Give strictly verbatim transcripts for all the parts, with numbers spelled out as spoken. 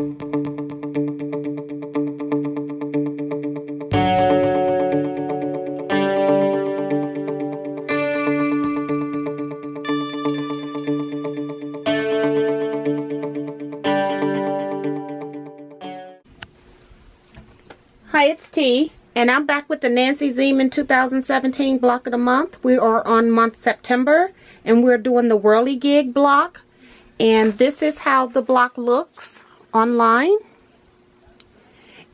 Hi, it's T, and I'm back with the Nancy Zieman two thousand seventeen Block of the Month. We are on month September, and we're doing the Whirligig block. And this is how the block looks online.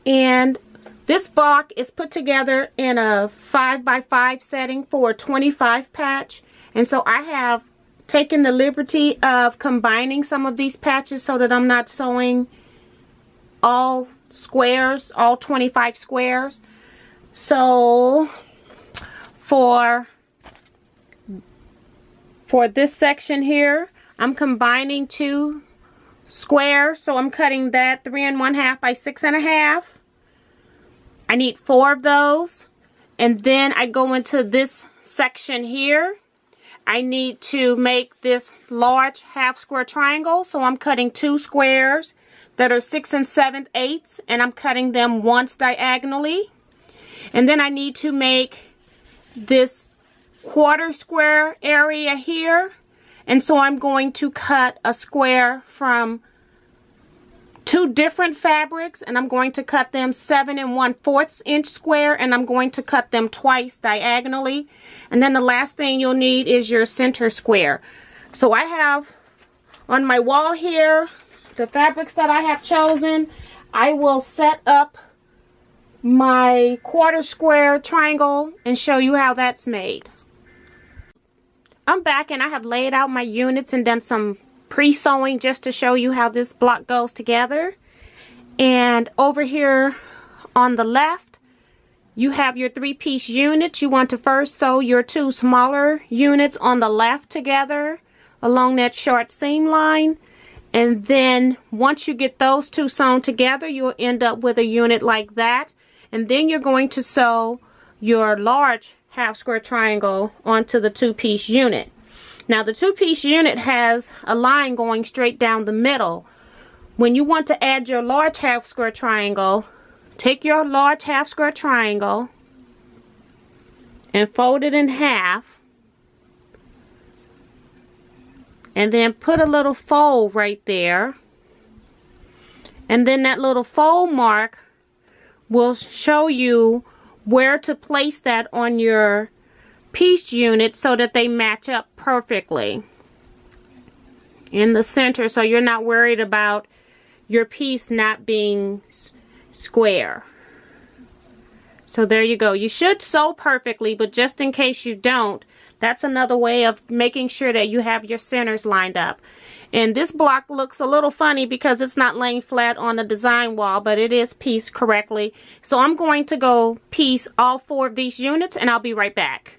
And this block is put together in a five by five setting for a twenty-five patch. And so I have taken the liberty of combining some of these patches so that I'm not sewing all squares, all twenty-five squares. So for for this section here, I'm combining two squares, so I'm cutting that three and one half by six and a half. I need four of those, and then I go into this section here. I need to make this large half square triangle, so I'm cutting two squares that are six and seven eighths, and I'm cutting them once diagonally. And then I need to make this quarter square area here, and so I'm going to cut a square from two different fabrics, and I'm going to cut them seven and one fourths inch square, and I'm going to cut them twice diagonally. And then the last thing you'll need is your center square. So I have on my wall here the fabrics that I have chosen. I will set up my quarter square triangle and show you how that's made. I'm back, and I have laid out my units and done some pre-sewing just to show you how this block goes together. And over here on the left, you have your three-piece units. You want to first sew your two smaller units on the left together along that short seam line. And then once you get those two sewn together, you'll end up with a unit like that. And then you're going to sew your large half square triangle onto the two-piece unit. Now the two-piece unit has a line going straight down the middle. When you want to add your large half square triangle, take your large half square triangle and fold it in half, and then put a little fold right there, and then that little fold mark will show you where to place that on your piece unit so that they match up perfectly in the center, so you're not worried about your piece not being square. So there you go. You should sew perfectly, but just in case you don't, that's another way of making sure that you have your centers lined up. And this block looks a little funny because it's not laying flat on the design wall, but it is pieced correctly. So I'm going to go piece all four of these units, and I'll be right back.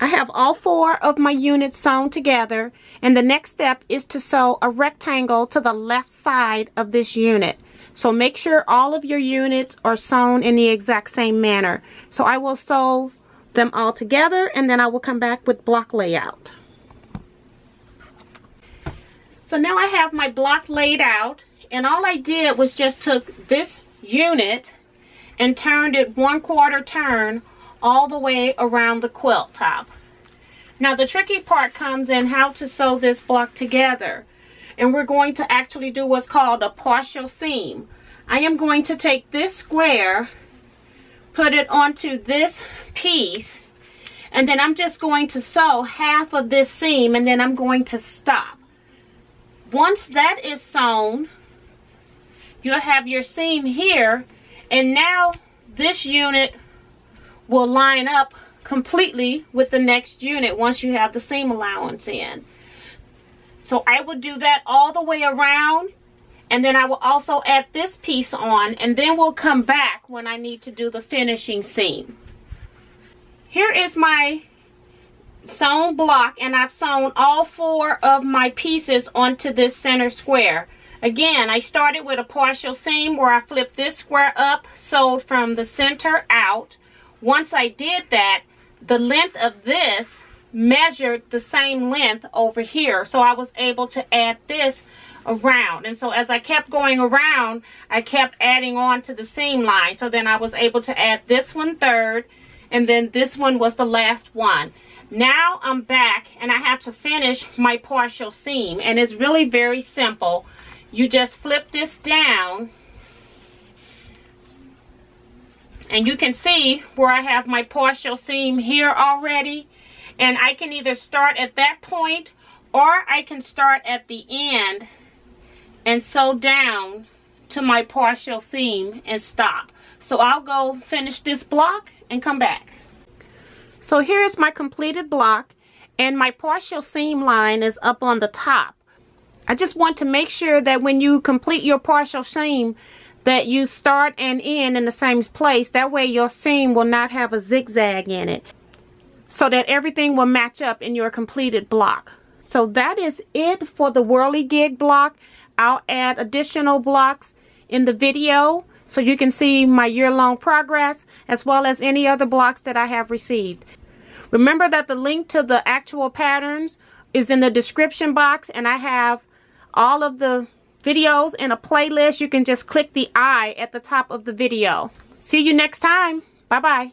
I have all four of my units sewn together, and the next step is to sew a rectangle to the left side of this unit. So make sure all of your units are sewn in the exact same manner. So I will sew them all together, and then I will come back with block layout. So now I have my block laid out, and all I did was just took this unit and turned it one quarter turn all the way around the quilt top. Now the tricky part comes in how to sew this block together. And we're going to actually do what's called a partial seam. I am going to take this square, put it onto this piece, and then I'm just going to sew half of this seam, and then I'm going to stop. Once that is sewn, you'll have your seam here, and now this unit will line up completely with the next unit once you have the seam allowance in. So I will do that all the way around, and then I will also add this piece on, and then we'll come back when I need to do the finishing seam. Here is my sewn block, and I've sewn all four of my pieces onto this center square. Again, I started with a partial seam where I flipped this square up, sewed from the center out. Once I did that, the length of this measured the same length over here, so I was able to add this around. And so as I kept going around, I kept adding on to the seam line. So then I was able to add this one third, and then this one was the last one. Now I'm back and I have to finish my partial seam, and it's really very simple. You just flip this down and you can see where I have my partial seam here already, and I can either start at that point or I can start at the end and sew down to my partial seam and stop. So I'll go finish this block and come back. So here's my completed block, and my partial seam line is up on the top. I just want to make sure that when you complete your partial seam that you start and end in the same place. That way your seam will not have a zigzag in it, so that everything will match up in your completed block. So that is it for the Whirligig block. I'll add additional blocks in the video so you can see my year-long progress, as well as any other blocks that I have received. Remember that the link to the actual patterns is in the description box, and I have all of the videos in a playlist. You can just click the I at the top of the video. See you next time. Bye-bye.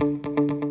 Thank you.